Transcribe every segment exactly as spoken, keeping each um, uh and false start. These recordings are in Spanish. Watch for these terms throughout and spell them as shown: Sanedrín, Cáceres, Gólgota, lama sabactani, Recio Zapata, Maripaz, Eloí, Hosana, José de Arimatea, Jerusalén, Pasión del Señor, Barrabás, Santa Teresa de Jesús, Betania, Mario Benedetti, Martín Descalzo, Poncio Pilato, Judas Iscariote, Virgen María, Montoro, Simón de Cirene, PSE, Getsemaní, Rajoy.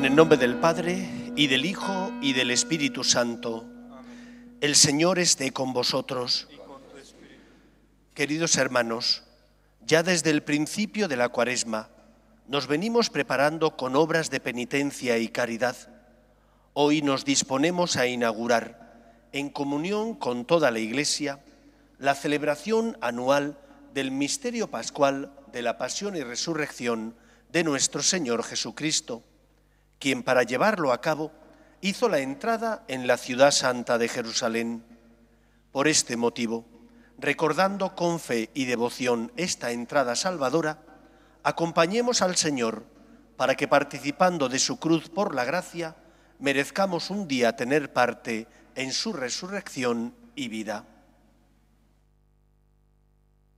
En el nombre del Padre, y del Hijo, y del Espíritu Santo. Amén. El Señor esté con vosotros. Y con tu espíritu. Queridos hermanos, ya desde el principio de la Cuaresma nos venimos preparando con obras de penitencia y caridad. Hoy nos disponemos a inaugurar, en comunión con toda la Iglesia, la celebración anual del misterio pascual de la pasión y resurrección de nuestro Señor Jesucristo, quien para llevarlo a cabo hizo la entrada en la ciudad santa de Jerusalén. Por este motivo, recordando con fe y devoción esta entrada salvadora, acompañemos al Señor para que, participando de su cruz por la gracia, merezcamos un día tener parte en su resurrección y vida.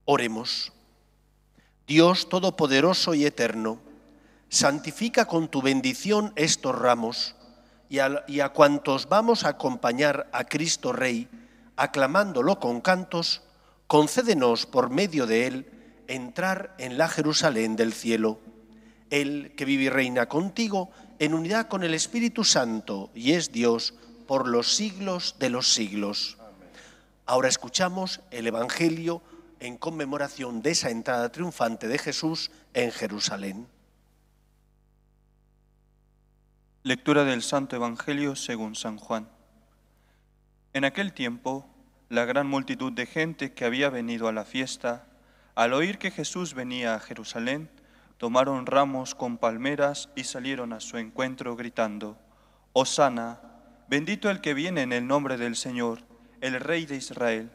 Oremos. Dios todopoderoso y eterno, santifica con tu bendición estos ramos y a, y a cuantos vamos a acompañar a Cristo Rey, aclamándolo con cantos, concédenos por medio de él entrar en la Jerusalén del cielo. Él que vive y reina contigo en unidad con el Espíritu Santo y es Dios por los siglos de los siglos. Amén. Ahora escuchamos el Evangelio en conmemoración de esa entrada triunfante de Jesús en Jerusalén. Lectura del Santo Evangelio según San Juan. En aquel tiempo, la gran multitud de gente que había venido a la fiesta, al oír que Jesús venía a Jerusalén, tomaron ramos con palmeras y salieron a su encuentro gritando, «Hosana, bendito el que viene en el nombre del Señor, el Rey de Israel».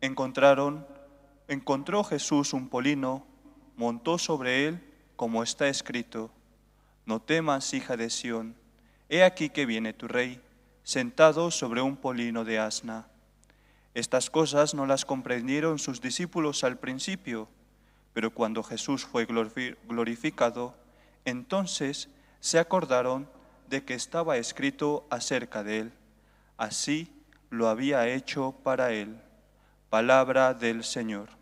Encontraron, encontró Jesús un polino, montó sobre él, como está escrito, «No temas, hija de Sión, he aquí que viene tu rey, sentado sobre un polino de asna». Estas cosas no las comprendieron sus discípulos al principio, pero cuando Jesús fue glorificado, entonces se acordaron de que estaba escrito acerca de él. Así lo había hecho para él. Palabra del Señor.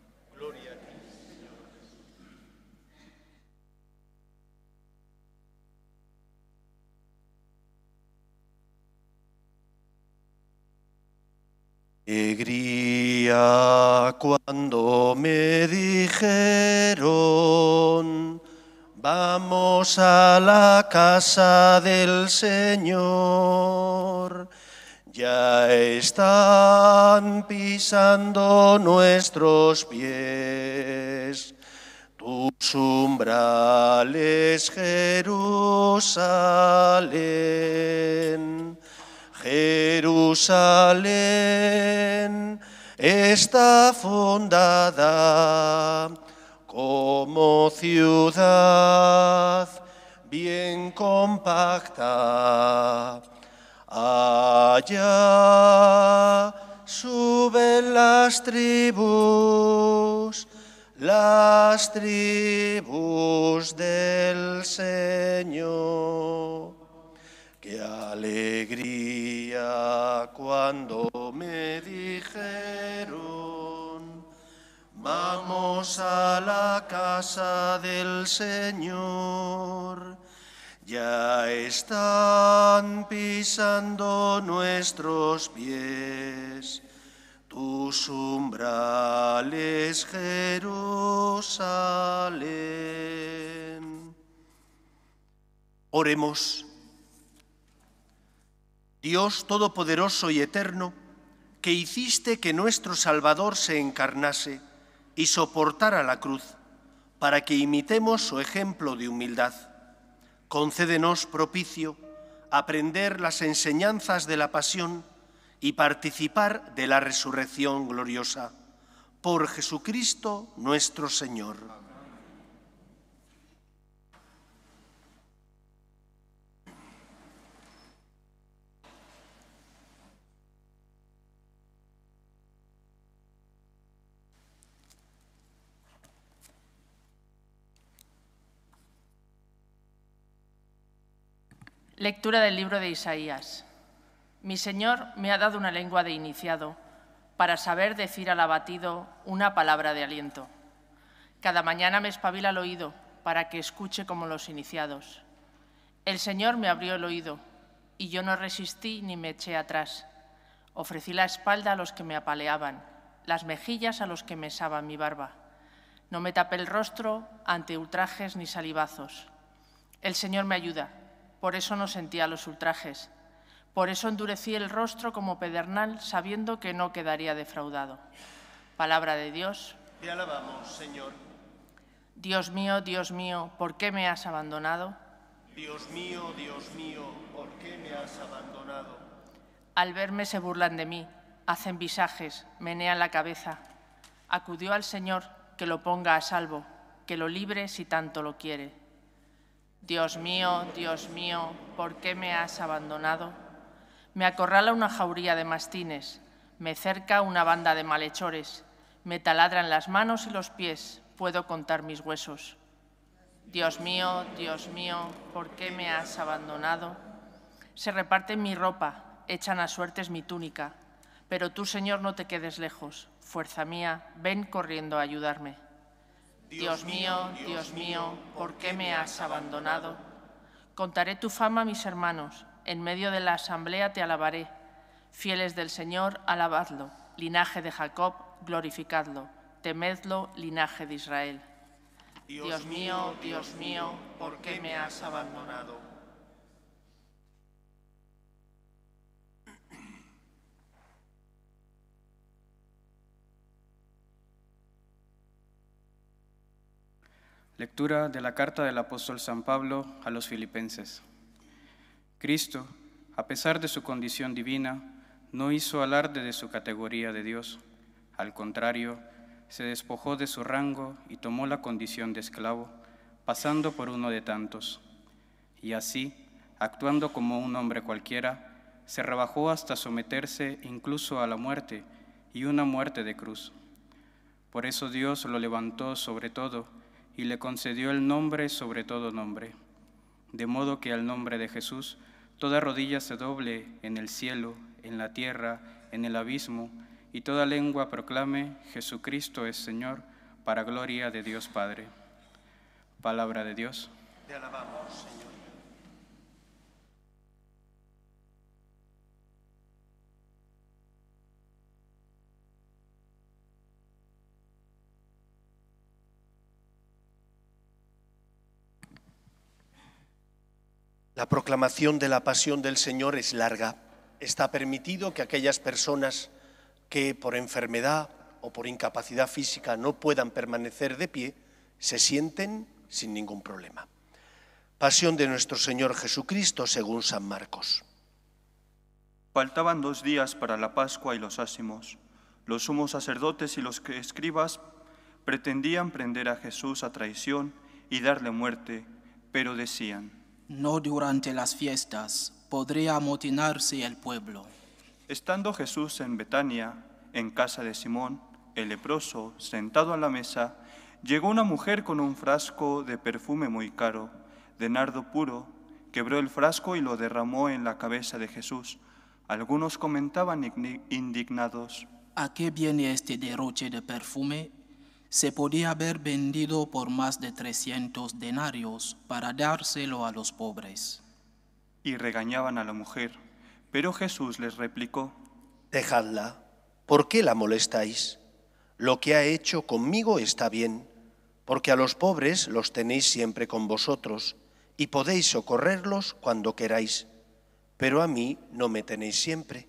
Alegría cuando me dijeron, vamos a la casa del Señor, ya están pisando nuestros pies, tus umbrales, Jerusalén. Jerusalén está fundada como ciudad bien compacta. Allá suben las tribus, las tribus del Señor. ¡Qué alegría cuando me dijeron, vamos a la casa del Señor! Ya están pisando nuestros pies, tus umbrales, Jerusalén. Oremos. Dios todopoderoso y eterno, que hiciste que nuestro Salvador se encarnase y soportara la cruz, para que imitemos su ejemplo de humildad, concédenos propicio aprender las enseñanzas de la pasión y participar de la resurrección gloriosa. Por Jesucristo nuestro Señor. Amén. Lectura del libro de Isaías. Mi Señor me ha dado una lengua de iniciado, para saber decir al abatido una palabra de aliento. Cada mañana me espabila el oído, para que escuche como los iniciados. El Señor me abrió el oído, y yo no resistí ni me eché atrás. Ofrecí la espalda a los que me apaleaban, las mejillas a los que mesaban mi barba. No me tapé el rostro ante ultrajes ni salivazos. El Señor me ayuda, por eso no sentía los ultrajes. Por eso endurecí el rostro como pedernal, sabiendo que no quedaría defraudado. Palabra de Dios. Te alabamos, Señor. Dios mío, Dios mío, ¿por qué me has abandonado? Dios mío, Dios mío, ¿por qué me has abandonado? Al verme se burlan de mí, hacen visajes, menean la cabeza. Acudió al Señor, que lo ponga a salvo, que lo libre si tanto lo quiere. Dios mío, Dios mío, ¿por qué me has abandonado? Me acorrala una jauría de mastines, me cerca una banda de malhechores, me taladran las manos y los pies, puedo contar mis huesos. Dios mío, Dios mío, ¿por qué me has abandonado? Se reparten mi ropa, echan a suertes mi túnica, pero tú, Señor, no te quedes lejos. Fuerza mía, ven corriendo a ayudarme. Dios mío, Dios mío, ¿por qué me has abandonado? Contaré tu fama a mis hermanos, en medio de la asamblea te alabaré. Fieles del Señor, alabadlo, linaje de Jacob, glorificadlo, temedlo, linaje de Israel. Dios mío, Dios mío, ¿por qué me has abandonado? Lectura de la carta del apóstol San Pablo a los Filipenses. Cristo, a pesar de su condición divina, no hizo alarde de su categoría de Dios. Al contrario, se despojó de su rango y tomó la condición de esclavo, pasando por uno de tantos. Y así, actuando como un hombre cualquiera, se rebajó hasta someterse incluso a la muerte, y una muerte de cruz. Por eso Dios lo levantó sobre todo, y le concedió el nombre sobre todo nombre. De modo que al nombre de Jesús, toda rodilla se doble en el cielo, en la tierra, en el abismo, y toda lengua proclame, Jesucristo es Señor, para gloria de Dios Padre. Palabra de Dios. Te alabamos, Señor. La proclamación de la pasión del Señor es larga. Está permitido que aquellas personas que por enfermedad o por incapacidad física no puedan permanecer de pie, se sienten sin ningún problema. Pasión de nuestro Señor Jesucristo según San Marcos. Faltaban dos días para la Pascua y los ázimos. Los sumos sacerdotes y los escribas pretendían prender a Jesús a traición y darle muerte, pero decían: no durante las fiestas, podría amotinarse el pueblo. Estando Jesús en Betania, en casa de Simón, el leproso, sentado a la mesa, llegó una mujer con un frasco de perfume muy caro, de nardo puro, quebró el frasco y lo derramó en la cabeza de Jesús. Algunos comentaban indignados: ¿a qué viene este derroche de perfume? Se podía haber vendido por más de trescientos denarios para dárselo a los pobres. Y regañaban a la mujer. Pero Jesús les replicó: dejadla, ¿por qué la molestáis? Lo que ha hecho conmigo está bien, porque a los pobres los tenéis siempre con vosotros y podéis socorrerlos cuando queráis, pero a mí no me tenéis siempre.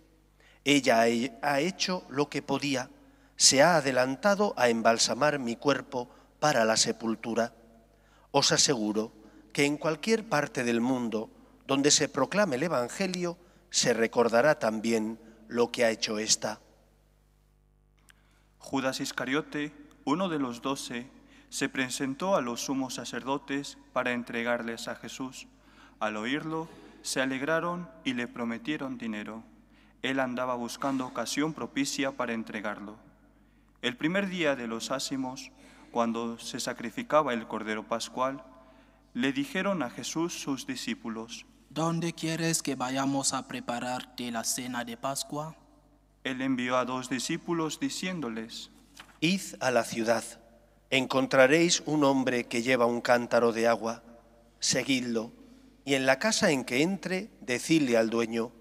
Ella ha hecho lo que podía, se ha adelantado a embalsamar mi cuerpo para la sepultura. Os aseguro que en cualquier parte del mundo donde se proclame el Evangelio, se recordará también lo que ha hecho ésta. Judas Iscariote, uno de los doce, se presentó a los sumos sacerdotes para entregarles a Jesús. Al oírlo, se alegraron y le prometieron dinero. Él andaba buscando ocasión propicia para entregarlo. El primer día de los ácimos, cuando se sacrificaba el Cordero Pascual, le dijeron a Jesús sus discípulos: ¿dónde quieres que vayamos a prepararte la cena de Pascua? Él envió a dos discípulos diciéndoles: id a la ciudad, encontraréis un hombre que lleva un cántaro de agua, seguidlo, y en la casa en que entre, decidle al dueño: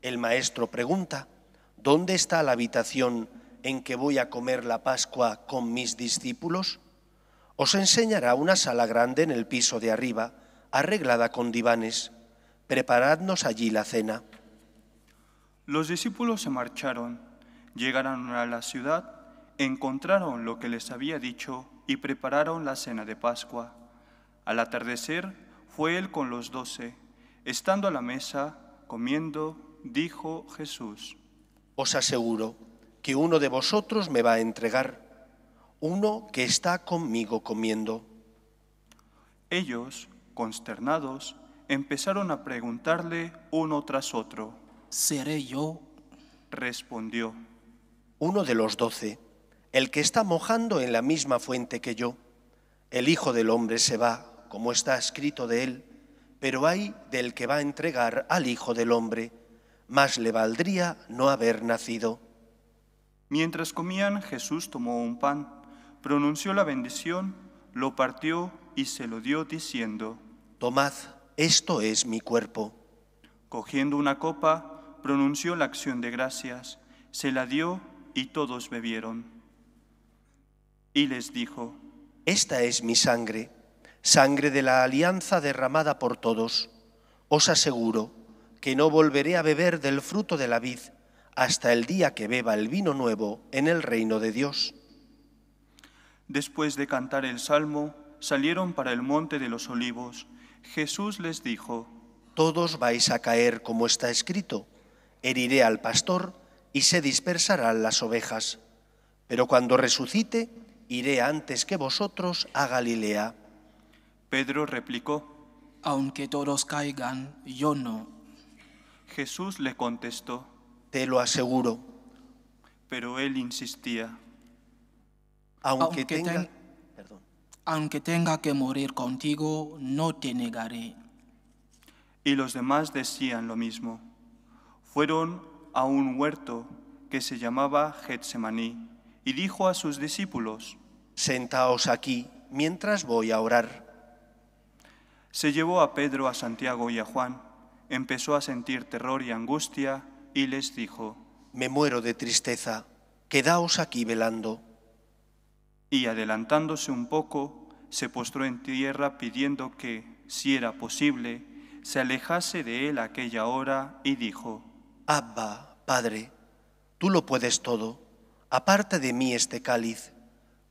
el maestro pregunta, ¿dónde está la habitación en que voy a comer la Pascua con mis discípulos? Os enseñará una sala grande en el piso de arriba, arreglada con divanes. Preparadnos allí la cena. Los discípulos se marcharon, llegaron a la ciudad, encontraron lo que les había dicho y prepararon la cena de Pascua. Al atardecer fue él con los doce. Estando a la mesa, comiendo, dijo Jesús: Os aseguro que uno de vosotros me va a entregar, uno que está conmigo comiendo. Ellos, consternados, empezaron a preguntarle uno tras otro: ¿Seré yo? Respondió: Uno de los doce, el que está mojando en la misma fuente que yo. El Hijo del Hombre se va, como está escrito de él, pero hay del que va a entregar al Hijo del Hombre. Más le valdría no haber nacido. Mientras comían, Jesús tomó un pan, pronunció la bendición, lo partió y se lo dio diciendo: Tomad, esto es mi cuerpo. Cogiendo una copa, pronunció la acción de gracias, se la dio y todos bebieron. Y les dijo: Esta es mi sangre, sangre de la alianza derramada por todos. Os aseguro que no volveré a beber del fruto de la vid hasta el día que beba el vino nuevo en el reino de Dios. Después de cantar el salmo, salieron para el monte de los Olivos. Jesús les dijo: Todos vais a caer como está escrito, heriré al pastor y se dispersarán las ovejas. Pero cuando resucite, iré antes que vosotros a Galilea. Pedro replicó: Aunque todos caigan, yo no. Jesús le contestó: Te lo aseguro. Pero él insistía: Aunque, aunque, tenga, ten, perdón. aunque tenga que morir contigo, no te negaré. Y los demás decían lo mismo. Fueron a un huerto que se llamaba Getsemaní y dijo a sus discípulos: Sentaos aquí mientras voy a orar. Se llevó a Pedro, a Santiago y a Juan. Empezó a sentir terror y angustia y les dijo: Me muero de tristeza, quedaos aquí velando. Y adelantándose un poco, se postró en tierra pidiendo que, si era posible, se alejase de él aquella hora y dijo: Abba, Padre, tú lo puedes todo, aparta de mí este cáliz,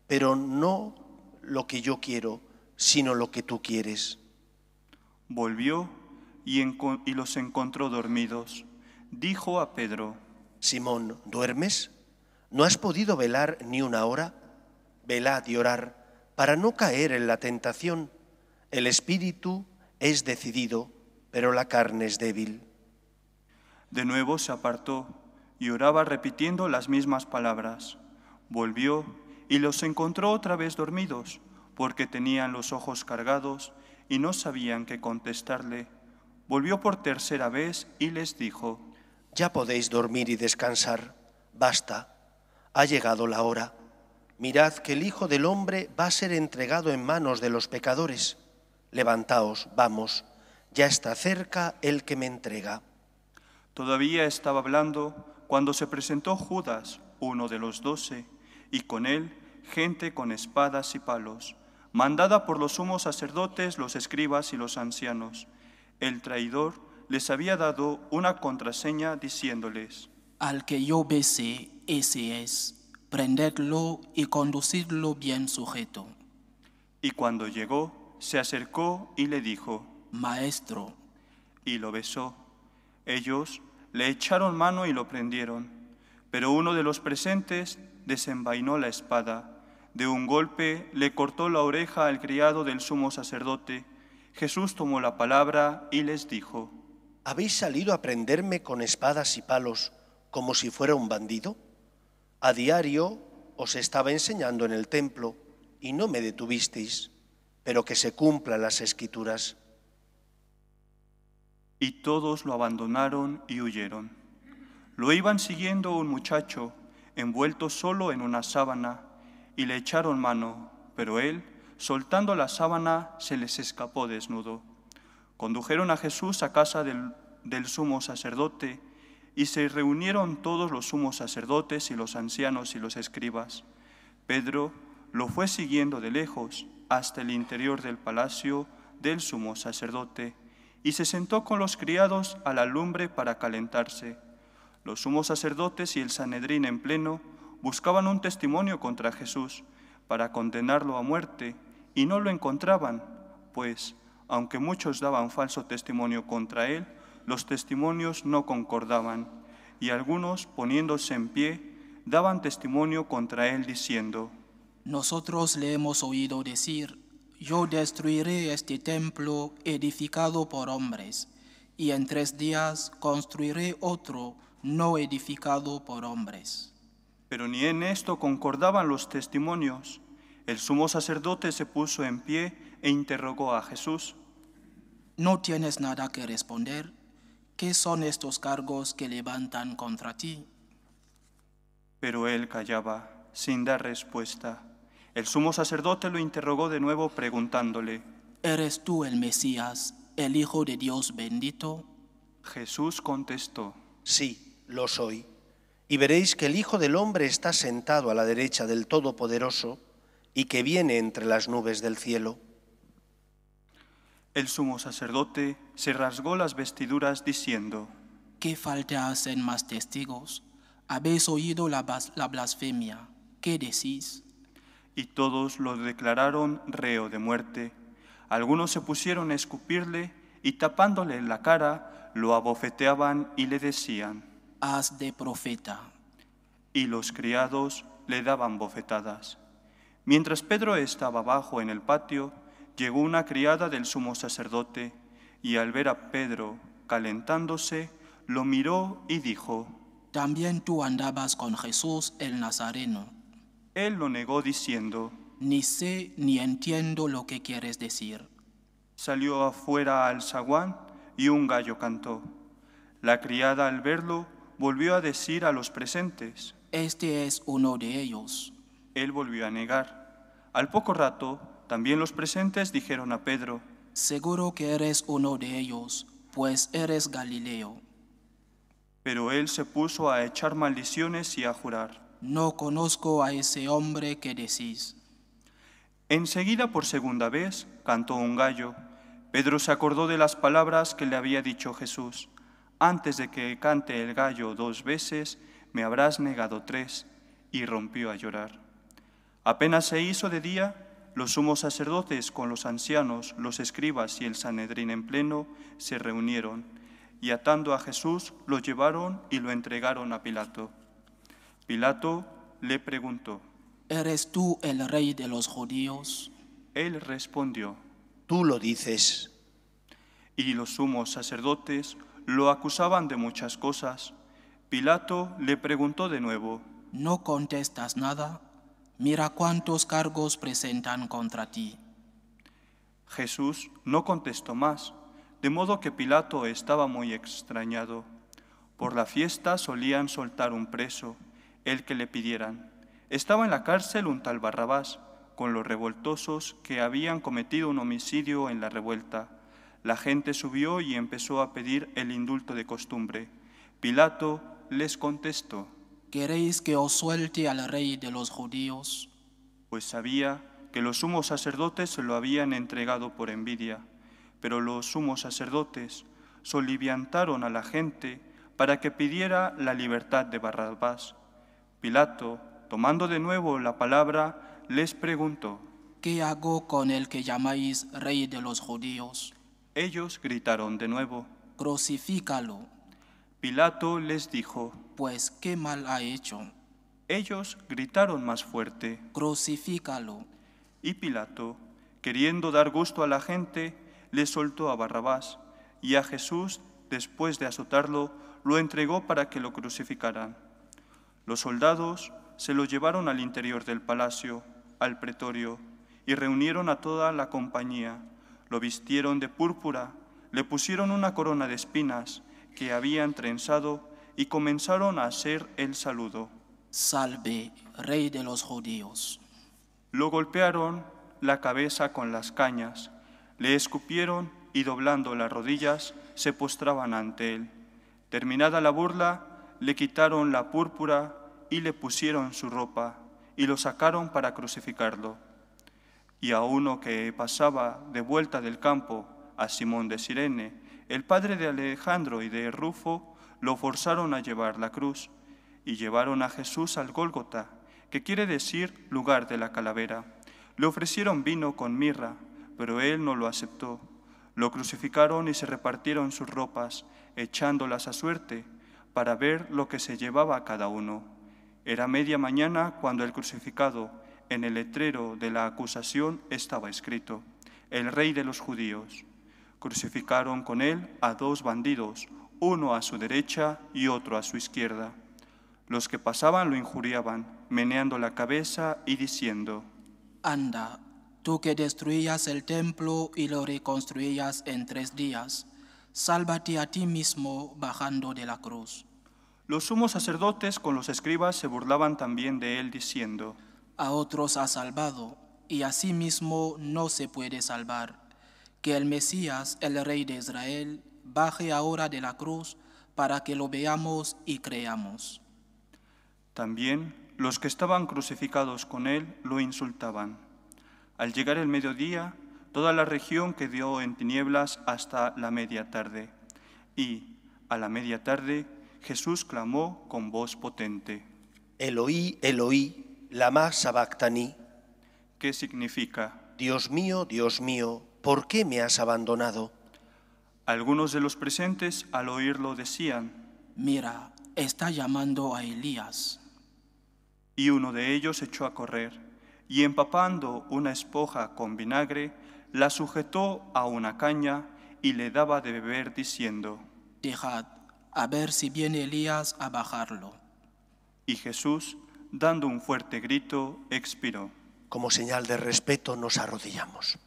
pero no lo que yo quiero, sino lo que tú quieres. Volvió y, y los encontró dormidos. Dijo a Pedro: Simón, ¿duermes? ¿No has podido velar ni una hora? Velad y orad, para no caer en la tentación. El espíritu es decidido, pero la carne es débil. De nuevo se apartó y oraba repitiendo las mismas palabras. Volvió y los encontró otra vez dormidos, porque tenían los ojos cargados y no sabían qué contestarle. Volvió por tercera vez y les dijo: Ya podéis dormir y descansar, basta, ha llegado la hora. Mirad que el Hijo del Hombre va a ser entregado en manos de los pecadores. Levantaos, vamos, ya está cerca el que me entrega. Todavía estaba hablando cuando se presentó Judas, uno de los doce, y con él gente con espadas y palos, mandada por los sumos sacerdotes, los escribas y los ancianos. El traidor les había dado una contraseña diciéndoles: Al que yo bese, ese es. Prendedlo y conducidlo bien sujeto. Y cuando llegó, se acercó y le dijo: Maestro. Y lo besó. Ellos le echaron mano y lo prendieron. Pero uno de los presentes desenvainó la espada. De un golpe le cortó la oreja al criado del sumo sacerdote. Jesús tomó la palabra y les dijo: ¿Habéis salido a prenderme con espadas y palos como si fuera un bandido? A diario os estaba enseñando en el templo y no me detuvisteis, pero que se cumplan las escrituras. Y todos lo abandonaron y huyeron. Lo iban siguiendo un muchacho, envuelto solo en una sábana, y le echaron mano, pero él, soltando la sábana, se les escapó desnudo. Condujeron a Jesús a casa del, del sumo sacerdote, y se reunieron todos los sumos sacerdotes y los ancianos y los escribas. Pedro lo fue siguiendo de lejos hasta el interior del palacio del sumo sacerdote, y se sentó con los criados a la lumbre para calentarse. Los sumos sacerdotes y el Sanedrín en pleno buscaban un testimonio contra Jesús para condenarlo a muerte, y no lo encontraban, pues, aunque muchos daban falso testimonio contra él, los testimonios no concordaban, y algunos, poniéndose en pie, daban testimonio contra él, diciendo: Nosotros le hemos oído decir, yo destruiré este templo edificado por hombres, y en tres días construiré otro no edificado por hombres. Pero ni en esto concordaban los testimonios. El sumo sacerdote se puso en pie e interrogó a Jesús: ¿No tienes nada que responder? ¿Qué son estos cargos que levantan contra ti? Pero él callaba, sin dar respuesta. El sumo sacerdote lo interrogó de nuevo, preguntándole: ¿Eres tú el Mesías, el Hijo de Dios bendito? Jesús contestó: Sí, lo soy. Y veréis que el Hijo del Hombre está sentado a la derecha del Todopoderoso y que viene entre las nubes del cielo. El sumo sacerdote se rasgó las vestiduras diciendo: ¿Qué falta hacen más testigos? Habéis oído la, la blasfemia. ¿Qué decís? Y todos lo declararon reo de muerte. Algunos se pusieron a escupirle y tapándole la cara lo abofeteaban y le decían: Haz de profeta. Y los criados le daban bofetadas. Mientras Pedro estaba abajo en el patio, llegó una criada del sumo sacerdote, y al ver a Pedro calentándose, lo miró y dijo: También tú andabas con Jesús el Nazareno. Él lo negó diciendo: Ni sé ni entiendo lo que quieres decir. Salió afuera al zaguán y un gallo cantó. La criada al verlo volvió a decir a los presentes: Este es uno de ellos. Él volvió a negar. Al poco rato, también los presentes dijeron a Pedro: Seguro que eres uno de ellos, pues eres Galileo. Pero él se puso a echar maldiciones y a jurar: No conozco a ese hombre que decís. Enseguida, por segunda vez, cantó un gallo. Pedro se acordó de las palabras que le había dicho Jesús: Antes de que cante el gallo dos veces, me habrás negado tres. Y rompió a llorar. Apenas se hizo de día, los sumos sacerdotes con los ancianos, los escribas y el Sanedrín en pleno se reunieron, y atando a Jesús lo llevaron y lo entregaron a Pilato. Pilato le preguntó: ¿Eres tú el rey de los judíos? Él respondió: Tú lo dices. Y los sumos sacerdotes lo acusaban de muchas cosas. Pilato le preguntó de nuevo: ¿No contestas nada? Mira cuántos cargos presentan contra ti. Jesús no contestó más, de modo que Pilato estaba muy extrañado. Por la fiesta solían soltar un preso, el que le pidieran. Estaba en la cárcel un tal Barrabás, con los revoltosos que habían cometido un homicidio en la revuelta. La gente subió y empezó a pedir el indulto de costumbre. Pilato les contestó: ¿Queréis que os suelte al rey de los judíos? Pues sabía que los sumos sacerdotes lo habían entregado por envidia. Pero los sumos sacerdotes soliviantaron a la gente para que pidiera la libertad de Barrabás. Pilato, tomando de nuevo la palabra, les preguntó: ¿Qué hago con el que llamáis rey de los judíos? Ellos gritaron de nuevo: Crucifícalo. Pilato les dijo: Pues, ¿qué mal ha hecho? Ellos gritaron más fuerte: Crucifícalo. Y Pilato, queriendo dar gusto a la gente, le soltó a Barrabás, y a Jesús, después de azotarlo, lo entregó para que lo crucificaran. Los soldados se lo llevaron al interior del palacio, al pretorio, y reunieron a toda la compañía. Lo vistieron de púrpura, le pusieron una corona de espinas que habían trenzado, y comenzaron a hacer el saludo: Salve, rey de los judíos. Lo golpearon la cabeza con las cañas, le escupieron y doblando las rodillas se postraban ante él. Terminada la burla, le quitaron la púrpura y le pusieron su ropa, y lo sacaron para crucificarlo. Y a uno que pasaba de vuelta del campo, a Simón de Cirene, el padre de Alejandro y de Rufo, lo forzaron a llevar la cruz, y llevaron a Jesús al Gólgota, que quiere decir lugar de la calavera. Le ofrecieron vino con mirra, pero él no lo aceptó. Lo crucificaron y se repartieron sus ropas, echándolas a suerte, para ver lo que se llevaba cada uno. Era media mañana cuando el crucificado, en el letrero de la acusación, estaba escrito: el Rey de los Judíos. Crucificaron con él a dos bandidos, uno a su derecha y otro a su izquierda. Los que pasaban lo injuriaban, meneando la cabeza y diciendo: «Anda, tú que destruías el templo y lo reconstruías en tres días, sálvate a ti mismo bajando de la cruz». Los sumos sacerdotes con los escribas se burlaban también de él, diciendo: «A otros ha salvado, y a sí mismo no se puede salvar. Que el Mesías, el Rey de Israel, baje ahora de la cruz para que lo veamos y creamos». También los que estaban crucificados con él lo insultaban. Al llegar el mediodía, toda la región quedó en tinieblas hasta la media tarde. Y, a la media tarde, Jesús clamó con voz potente: «Eloí, Eloí, lama sabactani», que significa: «Dios mío, Dios mío, ¿por qué me has abandonado?». Algunos de los presentes, al oírlo, decían: «Mira, está llamando a Elías». Y uno de ellos echó a correr, y empapando una esponja con vinagre, la sujetó a una caña y le daba de beber, diciendo: «Dejad, a ver si viene Elías a bajarlo». Y Jesús, dando un fuerte grito, expiró. Como señal de respeto nos arrodillamos.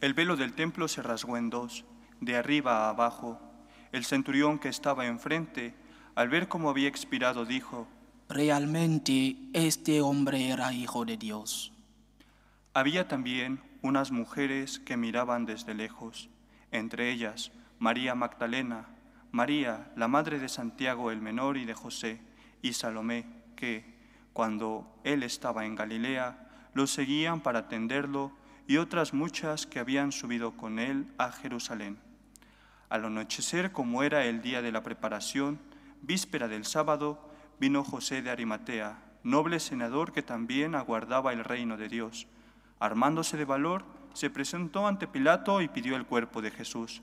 El velo del templo se rasgó en dos, de arriba a abajo. El centurión que estaba enfrente, al ver cómo había expirado, dijo: «Realmente este hombre era hijo de Dios». Había también unas mujeres que miraban desde lejos, entre ellas María Magdalena, María, la madre de Santiago el Menor y de José, y Salomé, que, cuando él estaba en Galilea, lo seguían para atenderlo, y otras muchas que habían subido con él a Jerusalén. Al anochecer, como era el día de la preparación, víspera del sábado, vino José de Arimatea, noble senador que también aguardaba el reino de Dios. Armándose de valor, se presentó ante Pilato y pidió el cuerpo de Jesús.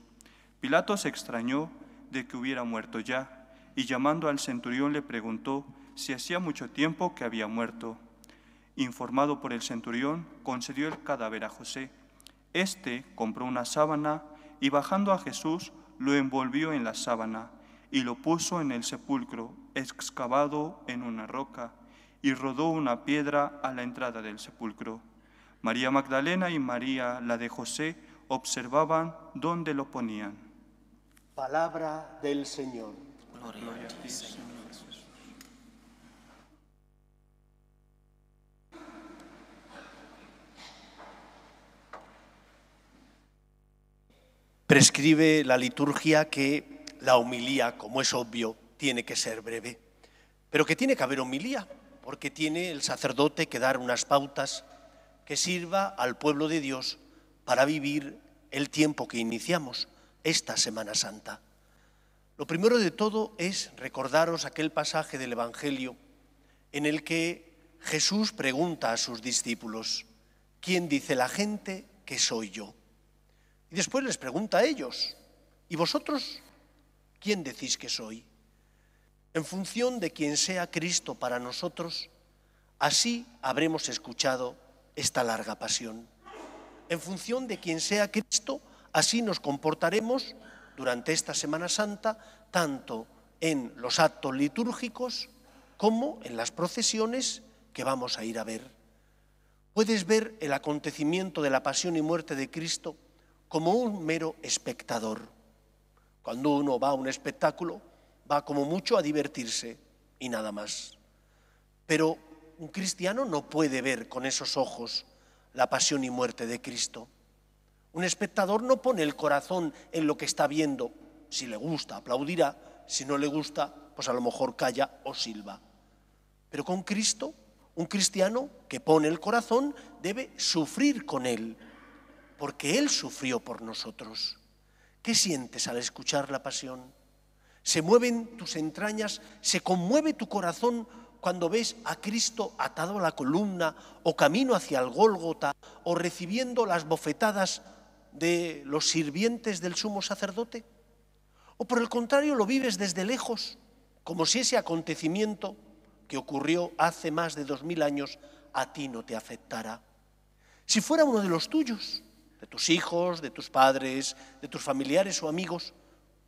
Pilato se extrañó de que hubiera muerto ya, y llamando al centurión le preguntó si hacía mucho tiempo que había muerto. Informado por el centurión, concedió el cadáver a José. Este compró una sábana y, bajando a Jesús, lo envolvió en la sábana y lo puso en el sepulcro, excavado en una roca, y rodó una piedra a la entrada del sepulcro. María Magdalena y María, la de José, observaban dónde lo ponían. Palabra del Señor. Gloria, Gloria a ti, Señor. Prescribe la liturgia que la homilía, como es obvio, tiene que ser breve, pero que tiene que haber homilía, porque tiene el sacerdote que dar unas pautas que sirva al pueblo de Dios para vivir el tiempo que iniciamos esta Semana Santa. Lo primero de todo es recordaros aquel pasaje del Evangelio en el que Jesús pregunta a sus discípulos: ¿quién dice la gente que soy yo? Y después les pregunta a ellos: ¿y vosotros quién decís que soy? En función de quien sea Cristo para nosotros, así habremos escuchado esta larga pasión. En función de quien sea Cristo, así nos comportaremos durante esta Semana Santa, tanto en los actos litúrgicos como en las procesiones que vamos a ir a ver. Puedes ver el acontecimiento de la pasión y muerte de Cristo como un mero espectador. Cuando uno va a un espectáculo, va como mucho a divertirse y nada más. Pero un cristiano no puede ver con esos ojos la pasión y muerte de Cristo. Un espectador no pone el corazón en lo que está viendo. Si le gusta, aplaudirá. Si no le gusta, pues a lo mejor calla o silba. Pero con Cristo, un cristiano que pone el corazón debe sufrir con Él, porque Él sufrió por nosotros. ¿Qué sientes al escuchar la pasión? Se mueven tus entrañas, se conmueve tu corazón cuando ves a Cristo atado a la columna o camino hacia el Gólgota o recibiendo las bofetadas de los sirvientes del sumo sacerdote. O por el contrario lo vives desde lejos, como si ese acontecimiento que ocurrió hace más de dos mil años a ti no te afectara. Si fuera uno de los tuyos, de tus hijos, de tus padres, de tus familiares o amigos,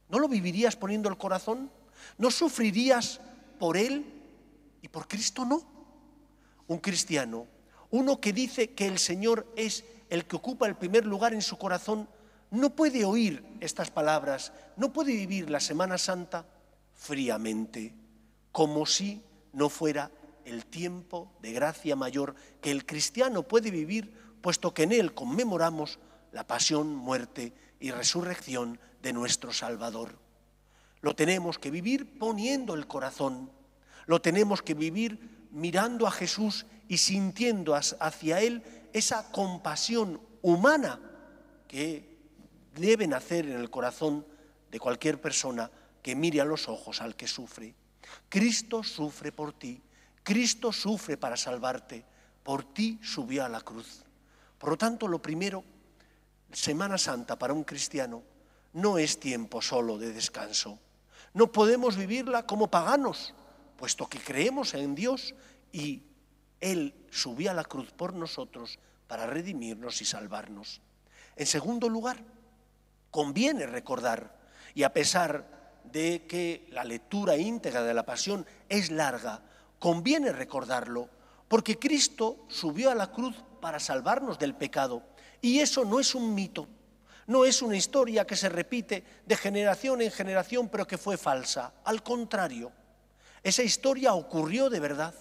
¿no lo vivirías poniendo el corazón? ¿No sufrirías por él y por Cristo no? Un cristiano, uno que dice que el Señor es el que ocupa el primer lugar en su corazón, no puede oír estas palabras, no puede vivir la Semana Santa fríamente, como si no fuera el tiempo de gracia mayor que el cristiano puede vivir, puesto que en él conmemoramos la pasión, muerte y resurrección de nuestro Salvador. Lo tenemos que vivir poniendo el corazón, lo tenemos que vivir mirando a Jesús y sintiendo hacia él esa compasión humana que debe nacer en el corazón de cualquier persona que mire a los ojos al que sufre. Cristo sufre por ti, Cristo sufre para salvarte, por ti subió a la cruz. Por lo tanto, lo primero, Semana Santa para un cristiano no es tiempo solo de descanso. No podemos vivirla como paganos, puesto que creemos en Dios y Él subió a la cruz por nosotros para redimirnos y salvarnos. En segundo lugar, conviene recordar, y a pesar de que la lectura íntegra de la pasión es larga, conviene recordarlo, porque Cristo subió a la cruz para salvarnos del pecado. Y eso no es un mito, no es una historia que se repite de generación en generación, pero que fue falsa. Al contrario, esa historia ocurrió de verdad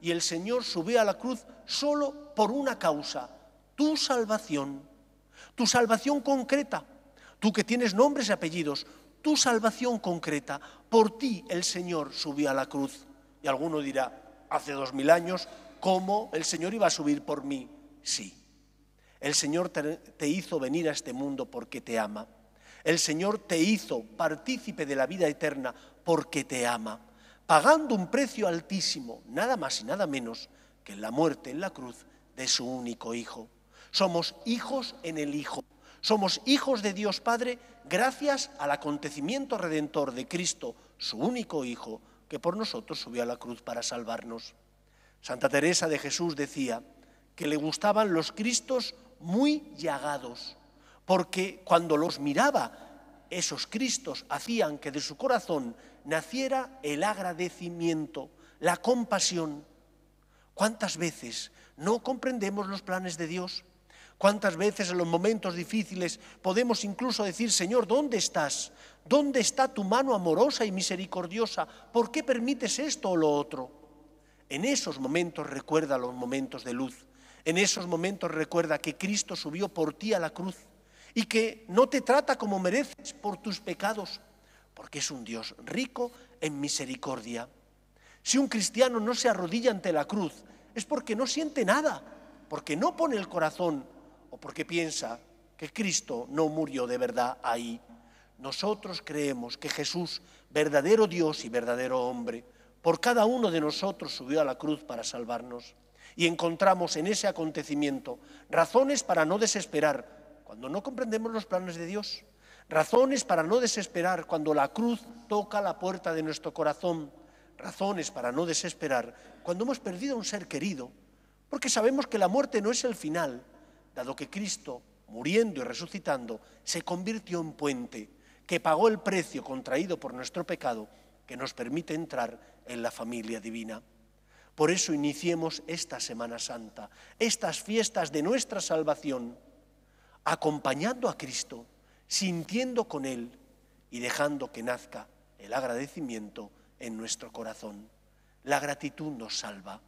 y el Señor subió a la cruz solo por una causa, tu salvación, tu salvación concreta, tú que tienes nombres y apellidos, tu salvación concreta, por ti el Señor subió a la cruz. Y alguno dirá, hace dos mil años, ¿cómo el Señor iba a subir por mí? Sí, el Señor te, te hizo venir a este mundo porque te ama. El Señor te hizo partícipe de la vida eterna porque te ama, pagando un precio altísimo, nada más y nada menos que en la muerte en la cruz de su único Hijo. Somos hijos en el Hijo, somos hijos de Dios Padre gracias al acontecimiento redentor de Cristo, su único Hijo, que por nosotros subió a la cruz para salvarnos. Santa Teresa de Jesús decía que le gustaban los Cristos muy llagados, porque cuando los miraba, esos Cristos hacían que de su corazón naciera el agradecimiento, la compasión. ¿Cuántas veces no comprendemos los planes de Dios? ¿Cuántas veces en los momentos difíciles podemos incluso decir, Señor, ¿dónde estás? ¿Dónde está tu mano amorosa y misericordiosa? ¿Por qué permites esto o lo otro? En esos momentos recuerda los momentos de luz. En esos momentos recuerda que Cristo subió por ti a la cruz y que no te trata como mereces por tus pecados, porque es un Dios rico en misericordia. Si un cristiano no se arrodilla ante la cruz, es porque no siente nada, porque no pone el corazón o porque piensa que Cristo no murió de verdad ahí. Nosotros creemos que Jesús, verdadero Dios y verdadero hombre, por cada uno de nosotros subió a la cruz para salvarnos. Y encontramos en ese acontecimiento razones para no desesperar cuando no comprendemos los planes de Dios. Razones para no desesperar cuando la cruz toca la puerta de nuestro corazón. Razones para no desesperar cuando hemos perdido a un ser querido. Porque sabemos que la muerte no es el final, dado que Cristo, muriendo y resucitando, se convirtió en puente, que pagó el precio contraído por nuestro pecado, que nos permite entrar en la familia divina. Por eso iniciemos esta Semana Santa, estas fiestas de nuestra salvación, acompañando a Cristo, sintiendo con Él y dejando que nazca el agradecimiento en nuestro corazón. La gratitud nos salva,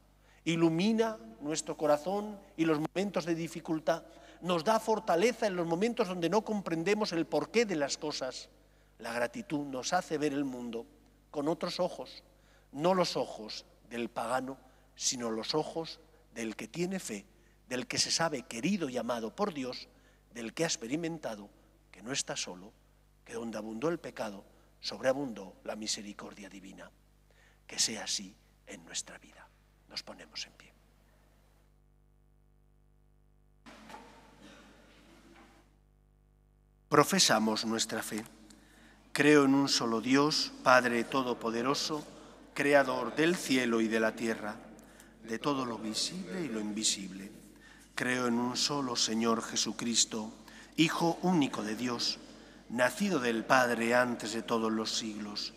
ilumina nuestro corazón y los momentos de dificultad, nos da fortaleza en los momentos donde no comprendemos el porqué de las cosas. La gratitud nos hace ver el mundo con otros ojos, no los ojos del pagano, sino los ojos del que tiene fe, del que se sabe querido y amado por Dios, del que ha experimentado que no está solo, que donde abundó el pecado, sobreabundó la misericordia divina. Que sea así en nuestra vida. Nos ponemos en pie. Profesamos nuestra fe. Creo en un solo Dios, Padre Todopoderoso, Creador del cielo y de la tierra, de todo lo visible y lo invisible. Creo en un solo Señor Jesucristo, Hijo único de Dios, nacido del Padre antes de todos los siglos,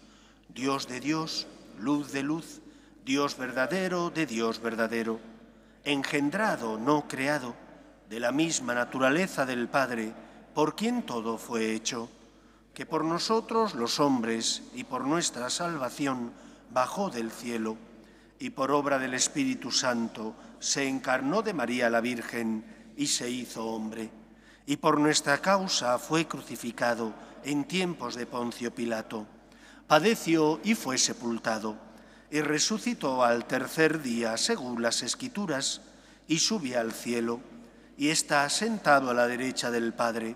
Dios de Dios, luz de luz, Dios verdadero de Dios verdadero, engendrado, no creado, de la misma naturaleza del Padre, por quien todo fue hecho, que por nosotros los hombres y por nuestra salvación bajó del cielo, y por obra del Espíritu Santo se encarnó de María la Virgen y se hizo hombre. Y por nuestra causa fue crucificado en tiempos de Poncio Pilato. Padeció y fue sepultado, y resucitó al tercer día según las Escrituras, y subió al cielo, y está sentado a la derecha del Padre.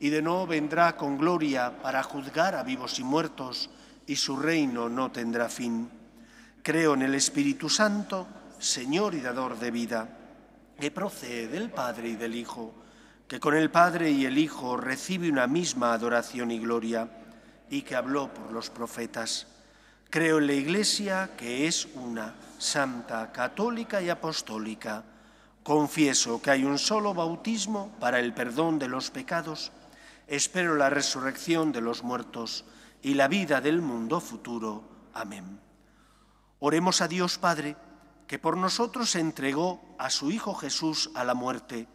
Y de nuevo vendrá con gloria para juzgar a vivos y muertos, y su reino no tendrá fin. Creo en el Espíritu Santo, Señor y dador de vida, que procede del Padre y del Hijo, que con el Padre y el Hijo recibe una misma adoración y gloria, y que habló por los profetas. Creo en la Iglesia, que es una, santa, católica y apostólica. Confieso que hay un solo bautismo para el perdón de los pecados. Espero la resurrección de los muertos y la vida del mundo futuro. Amén. Oremos a Dios Padre, que por nosotros entregó a su Hijo Jesús a la muerte,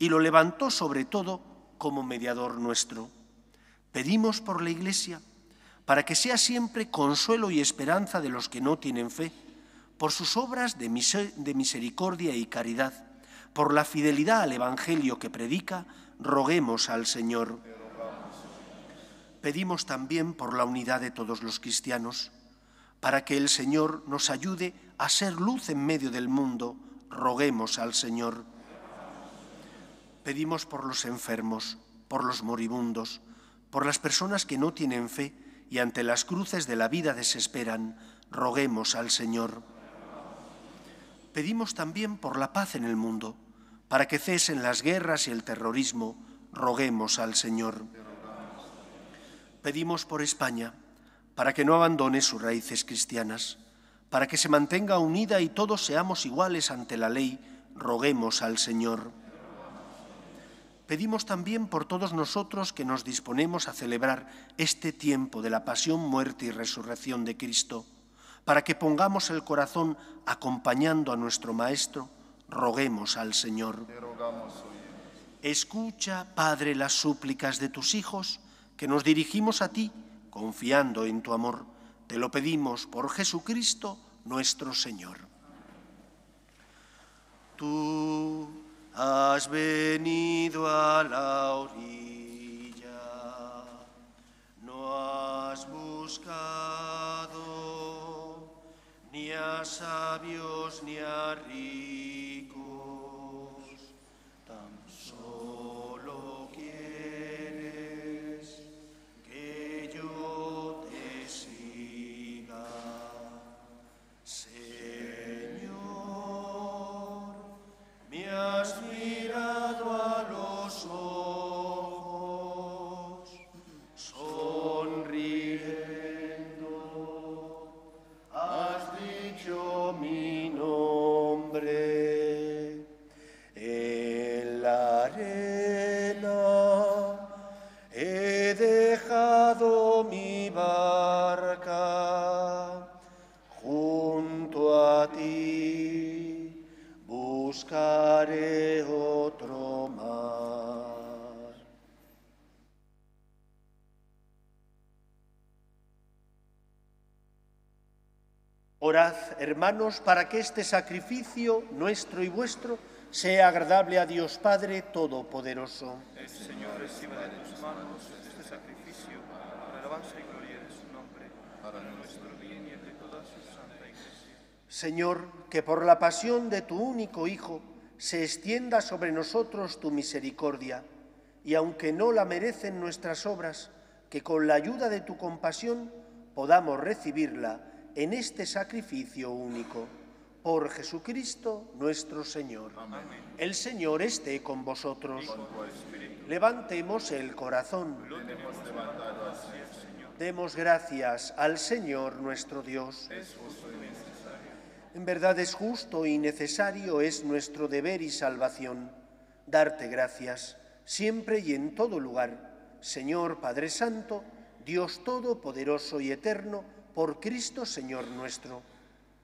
y lo levantó sobre todo como mediador nuestro. Pedimos por la Iglesia, para que sea siempre consuelo y esperanza de los que no tienen fe, por sus obras de misericordia y caridad, por la fidelidad al Evangelio que predica, roguemos al Señor. Pedimos también por la unidad de todos los cristianos, para que el Señor nos ayude a ser luz en medio del mundo, roguemos al Señor. Pedimos por los enfermos, por los moribundos, por las personas que no tienen fe y ante las cruces de la vida desesperan, roguemos al Señor. Pedimos también por la paz en el mundo, para que cesen las guerras y el terrorismo, roguemos al Señor. Pedimos por España, para que no abandone sus raíces cristianas, para que se mantenga unida y todos seamos iguales ante la ley, roguemos al Señor. Pedimos también por todos nosotros que nos disponemos a celebrar este tiempo de la pasión, muerte y resurrección de Cristo, para que pongamos el corazón acompañando a nuestro Maestro, roguemos al Señor. Te rogamos, oye. Escucha, Padre, las súplicas de tus hijos, que nos dirigimos a ti, confiando en tu amor. Te lo pedimos por Jesucristo nuestro Señor. Tú has venido a la orilla, no has buscado ni a sabios ni a ricos, tan solo quieres que yo te siga, Señor, me has mirado. Barca junto a ti. Orad, hermanos, para que este sacrificio nuestro y vuestro sea agradable a Dios Padre Todopoderoso. El Señor reciba de tus manos este sacrificio para alabanza y gloria de su nombre, para nuestro bien y el de toda su santa Iglesia. Señor, que por la pasión de tu único Hijo se extienda sobre nosotros tu misericordia, y aunque no la merecen nuestras obras, que con la ayuda de tu compasión podamos recibirla en este sacrificio único. Por Jesucristo nuestro Señor. Amén. El Señor esté con vosotros. Levantemos el corazón. Demos gracias al Señor nuestro Dios. En verdad es justo y necesario, es nuestro deber y salvación, darte gracias, siempre y en todo lugar, Señor Padre Santo, Dios Todopoderoso y Eterno, por Cristo Señor nuestro,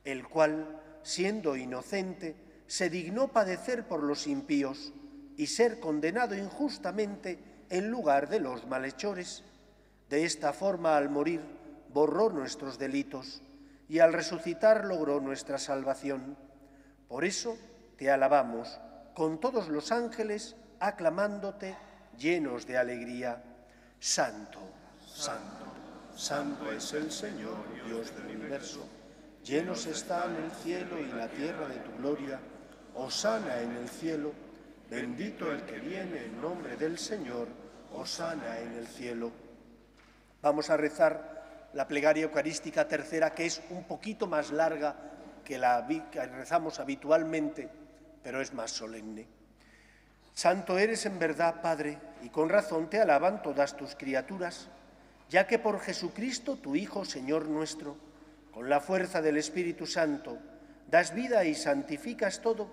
el cual, siendo inocente, se dignó padecer por los impíos y ser condenado injustamente en lugar de los malhechores. De esta forma, al morir, borró nuestros delitos y al resucitar logró nuestra salvación. Por eso te alabamos, con todos los ángeles, aclamándote, llenos de alegría. Santo, santo, santo es el Señor, Dios del universo. Llenos están el cielo y la tierra de tu gloria. Hosana en el cielo. Bendito el que viene en nombre del Señor. Hosana en el cielo. Vamos a rezar la plegaria eucarística tercera, que es un poquito más larga que la que rezamos habitualmente, pero es más solemne. Santo eres en verdad, Padre, y con razón te alaban todas tus criaturas, ya que por Jesucristo, tu Hijo, Señor nuestro, con la fuerza del Espíritu Santo, das vida y santificas todo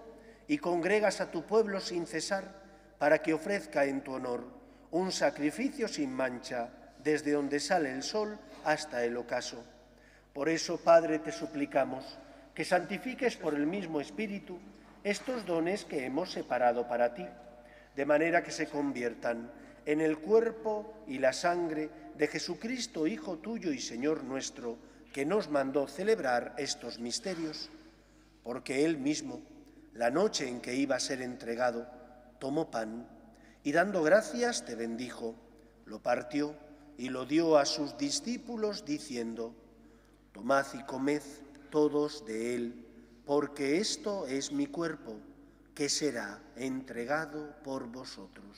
y congregas a tu pueblo sin cesar para que ofrezca en tu honor un sacrificio sin mancha desde donde sale el sol hasta el ocaso. Por eso, Padre, te suplicamos que santifiques por el mismo Espíritu estos dones que hemos separado para ti, de manera que se conviertan en el cuerpo y la sangre de Jesucristo, Hijo tuyo y Señor nuestro, que nos mandó celebrar estos misterios, porque él mismo, la noche en que iba a ser entregado, tomó pan y dando gracias te bendijo, lo partió y lo dio a sus discípulos diciendo: tomad y comed todos de él, porque esto es mi cuerpo, que será entregado por vosotros.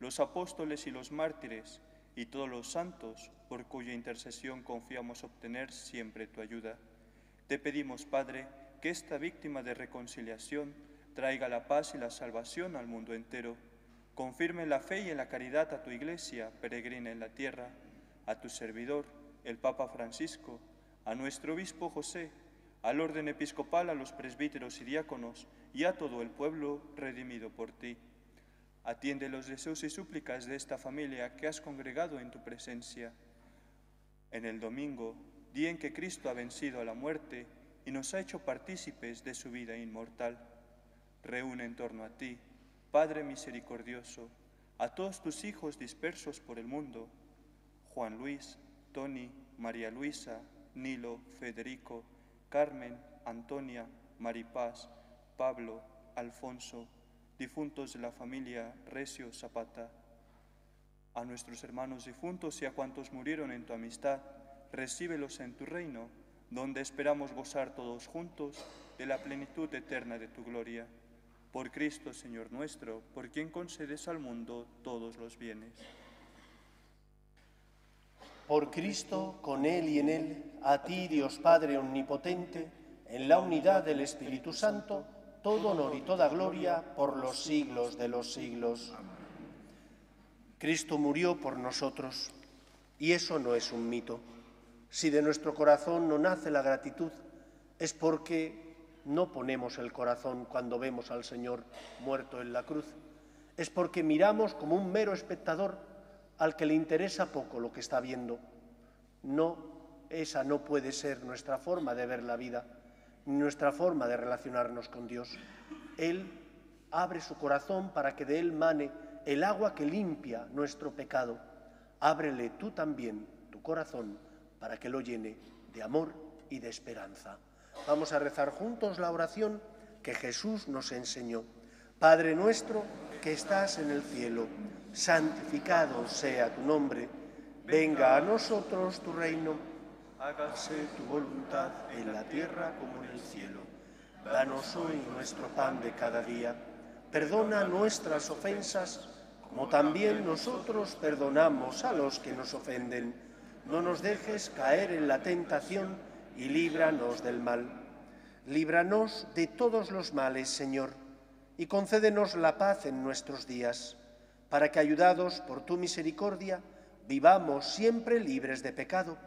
los apóstoles y los mártires, y todos los santos, por cuya intercesión confiamos obtener siempre tu ayuda. Te pedimos, Padre, que esta víctima de reconciliación traiga la paz y la salvación al mundo entero. Confirme en la fe y en la caridad a tu Iglesia, peregrina en la tierra, a tu servidor, el Papa Francisco, a nuestro obispo José, al orden episcopal, a los presbíteros y diáconos, y a todo el pueblo redimido por ti. Atiende los deseos y súplicas de esta familia que has congregado en tu presencia. En el domingo, día en que Cristo ha vencido a la muerte y nos ha hecho partícipes de su vida inmortal, reúne en torno a ti, Padre misericordioso, a todos tus hijos dispersos por el mundo, Juan Luis, Tony, María Luisa, Nilo, Federico, Carmen, Antonia, Maripaz, Pablo, Alfonso, difuntos de la familia Recio Zapata. A nuestros hermanos difuntos y a cuantos murieron en tu amistad, recíbelos en tu reino, donde esperamos gozar todos juntos de la plenitud eterna de tu gloria. Por Cristo, Señor nuestro, por quien concedes al mundo todos los bienes. Por Cristo, con Él y en Él, a ti, Dios Padre omnipotente, en la unidad del Espíritu Santo, todo honor y toda gloria por los siglos de los siglos. Amén. Cristo murió por nosotros, y eso no es un mito. Si de nuestro corazón no nace la gratitud, es porque no ponemos el corazón cuando vemos al Señor muerto en la cruz. Es porque miramos como un mero espectador al que le interesa poco lo que está viendo. No, esa no puede ser nuestra forma de ver la vida, ni nuestra forma de relacionarnos con Dios. Él abre su corazón para que de él mane el agua que limpia nuestro pecado. Ábrele tú también tu corazón para que lo llene de amor y de esperanza. Vamos a rezar juntos la oración que Jesús nos enseñó. Padre nuestro que estás en el cielo, santificado sea tu nombre. Venga a nosotros tu reino. Hágase tu voluntad en la tierra como en el cielo. Danos hoy nuestro pan de cada día. Perdona nuestras ofensas, como también nosotros perdonamos a los que nos ofenden. No nos dejes caer en la tentación y líbranos del mal. Líbranos de todos los males, Señor, y concédenos la paz en nuestros días, para que, ayudados por tu misericordia, vivamos siempre libres de pecado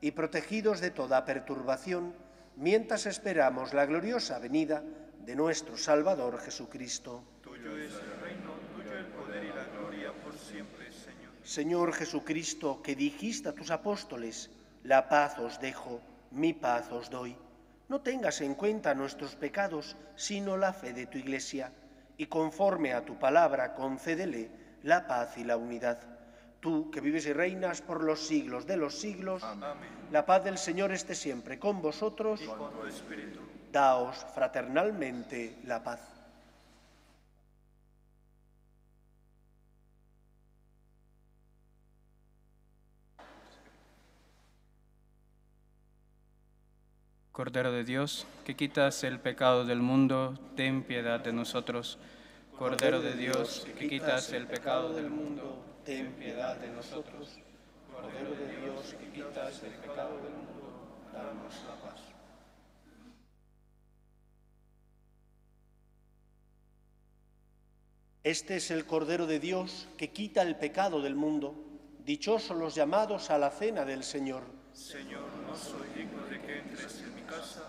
y protegidos de toda perturbación, mientras esperamos la gloriosa venida de nuestro Salvador Jesucristo. Tuyo es el reino, tuyo el poder y la gloria por siempre, Señor. Señor Jesucristo, que dijiste a tus apóstoles, la paz os dejo, mi paz os doy. No tengas en cuenta nuestros pecados, sino la fe de tu Iglesia, y conforme a tu palabra concédele la paz y la unidad. Tú, que vives y reinas por los siglos de los siglos, amén. La paz del Señor esté siempre con vosotros. Y con tu espíritu. Daos fraternalmente la paz. Cordero de Dios, que quitas el pecado del mundo, ten piedad de nosotros. Cordero de Dios, que quitas el pecado del mundo, ten piedad de nosotros. Cordero de Dios, que quitas el pecado del mundo, danos la paz. Este es el Cordero de Dios, que quita el pecado del mundo. Dichosos los llamados a la cena del Señor. Señor, no soy digno de que entres en mi casa,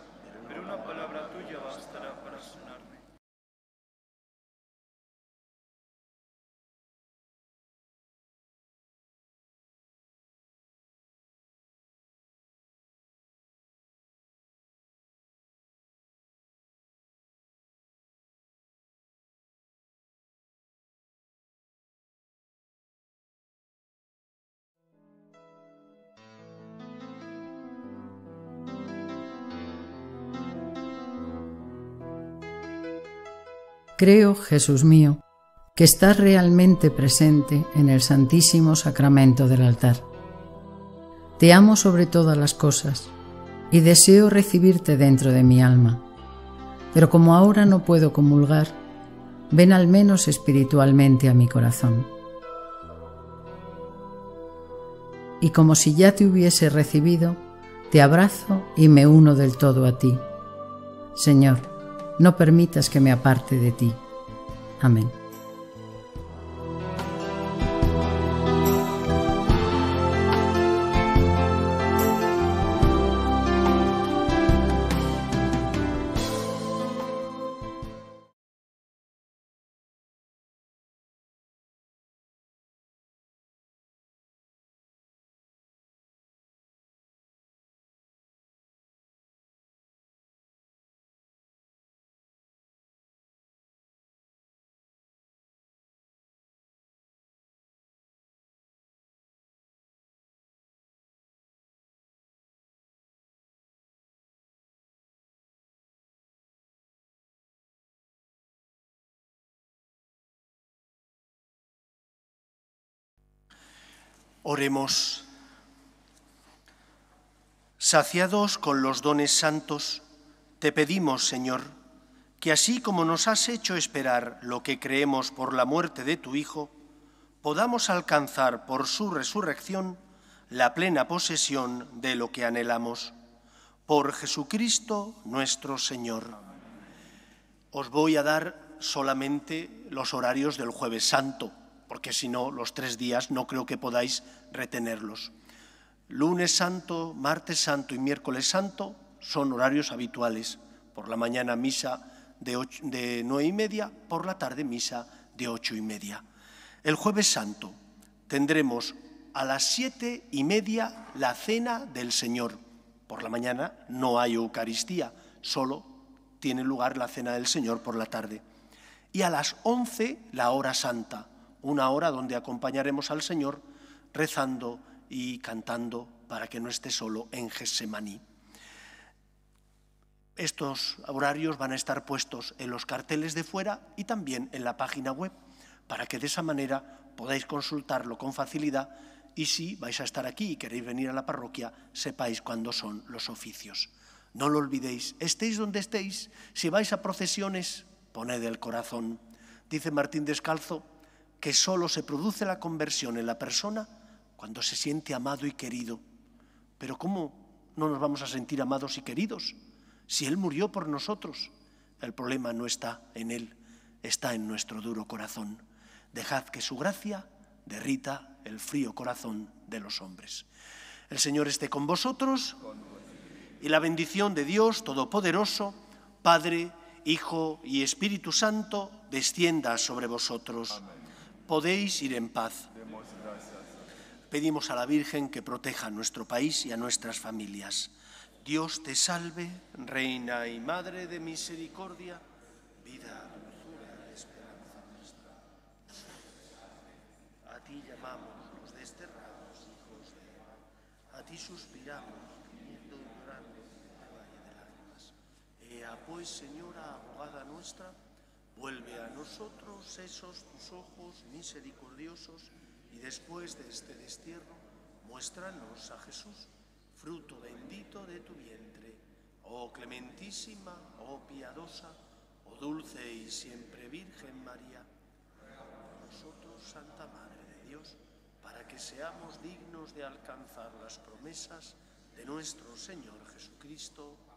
pero una palabra tuya bastará para sanarme. Creo, Jesús mío, que estás realmente presente en el Santísimo Sacramento del altar. Te amo sobre todas las cosas y deseo recibirte dentro de mi alma. Pero como ahora no puedo comulgar, ven al menos espiritualmente a mi corazón. Y como si ya te hubiese recibido, te abrazo y me uno del todo a ti. Señor, no permitas que me aparte de ti. Amén. Oremos. Saciados con los dones santos, te pedimos, Señor, que así como nos has hecho esperar lo que creemos por la muerte de tu Hijo, podamos alcanzar por su resurrección la plena posesión de lo que anhelamos. Por Jesucristo nuestro Señor. Os voy a dar solamente los horarios del Jueves Santo, porque si no, los tres días no creo que podáis retenerlos. Lunes Santo, Martes Santo y Miércoles Santo son horarios habituales. Por la mañana misa de, ocho, de nueve y media, por la tarde misa de ocho y media. El Jueves Santo tendremos a las siete y media la Cena del Señor. Por la mañana no hay Eucaristía, solo tiene lugar la Cena del Señor por la tarde. Y a las once la Hora Santa, una hora donde acompañaremos al Señor rezando y cantando para que no esté solo en Getsemaní. Estos horarios van a estar puestos en los carteles de fuera y también en la página web, para que de esa manera podáis consultarlo con facilidad y si vais a estar aquí y queréis venir a la parroquia, sepáis cuándo son los oficios. No lo olvidéis, estéis donde estéis, si vais a procesiones, poned el corazón. Dice Martín Descalzo que solo se produce la conversión en la persona cuando se siente amado y querido. Pero ¿cómo no nos vamos a sentir amados y queridos? Si Él murió por nosotros, el problema no está en Él, está en nuestro duro corazón. Dejad que su gracia derrita el frío corazón de los hombres. El Señor esté con vosotros y la bendición de Dios Todopoderoso, Padre, Hijo y Espíritu Santo, descienda sobre vosotros. Amén. Podéis ir en paz. Pedimos a la Virgen que proteja a nuestro país y a nuestras familias. Dios te salve, Reina y Madre de Misericordia, vida, dulzura y esperanza nuestra. A ti llamamos los desterrados hijos de Eva, a ti suspiramos gimiendo y llorando en el valle de lágrimas. Ea pues, Señora, abogada nuestra, vuelve a nosotros esos tus ojos misericordiosos y después de este destierro, muéstranos a Jesús, fruto bendito de tu vientre. Oh clementísima, oh piadosa, oh dulce y siempre Virgen María, ruega por nosotros, Santa Madre de Dios, para que seamos dignos de alcanzar las promesas de nuestro Señor Jesucristo.